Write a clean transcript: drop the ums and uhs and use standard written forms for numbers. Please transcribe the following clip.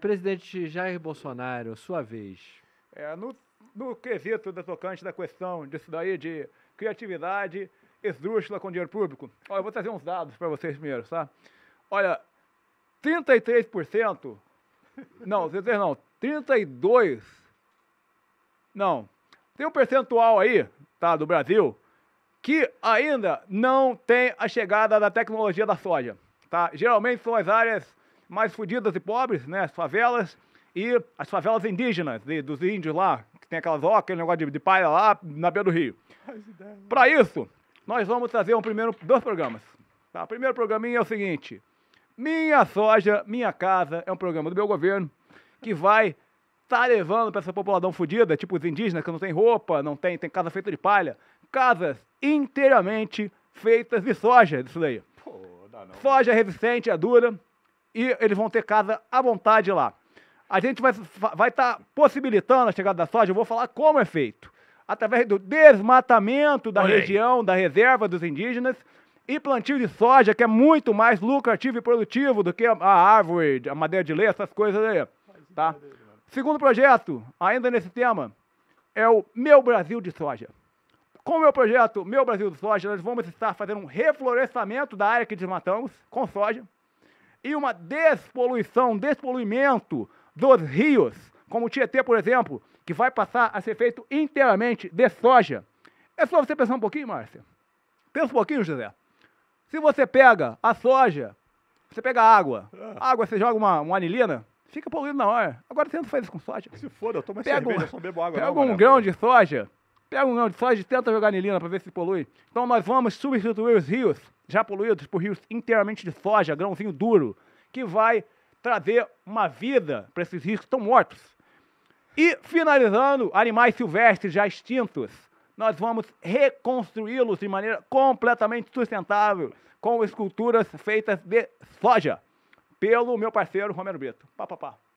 Presidente Jair Bolsonaro, sua vez. No quesito da tocante da questão disso daí de criatividade esdrúxula com dinheiro público, olha, eu vou trazer uns dados para vocês primeiro, tá? Olha, 33%, não, 33 não, 32, não, tem um percentual aí, tá, do Brasil, que ainda não tem a chegada da tecnologia da soja, tá? Geralmente são as áreas mais fodidas e pobres, né, as favelas, e as favelas indígenas, dos índios lá, que tem aquelas ocas, aquele negócio de palha lá na beira do rio. Para isso, nós vamos trazer dois programas. Tá? O primeiro programinha é o seguinte: Minha Soja, Minha Casa, é um programa do meu governo que vai estar levando para essa população fodida, tipo os indígenas que não tem roupa, não tem, tem casa feita de palha, casas inteiramente feitas de soja, disso daí. Pô, dá não. Soja resistente, é dura, e eles vão ter casa à vontade lá. A gente vai estar possibilitando a chegada da soja, eu vou falar como é feito. Através do desmatamento da região, da reserva dos indígenas, e plantio de soja, que é muito mais lucrativo e produtivo do que a árvore, a madeira de lei, essas coisas aí. Tá? Segundo projeto, ainda nesse tema, é o Meu Brasil de Soja. Com o meu projeto Meu Brasil de Soja, nós vamos estar fazendo um reflorestamento da área que desmatamos com soja, e uma despoluimento dos rios, como o Tietê, por exemplo, que vai passar a ser feito inteiramente de soja. É só você pensar um pouquinho, Márcia. Pensa um pouquinho, José. Se você pega a soja, você pega a água. Você joga uma anilina, fica poluído na hora. Agora você não faz isso com soja. Se foda, eu tomo cerveja, eu só bebo água. Pega um grão de soja, e tenta jogar anilina para ver se polui. Então nós vamos substituir os rios já poluídos por rios inteiramente de soja, grãozinho duro, que vai trazer uma vida para esses rios que estão mortos. E, finalizando, animais silvestres já extintos, nós vamos reconstruí-los de maneira completamente sustentável, com esculturas feitas de soja, pelo meu parceiro Romero Brito. Pá, pá, pá.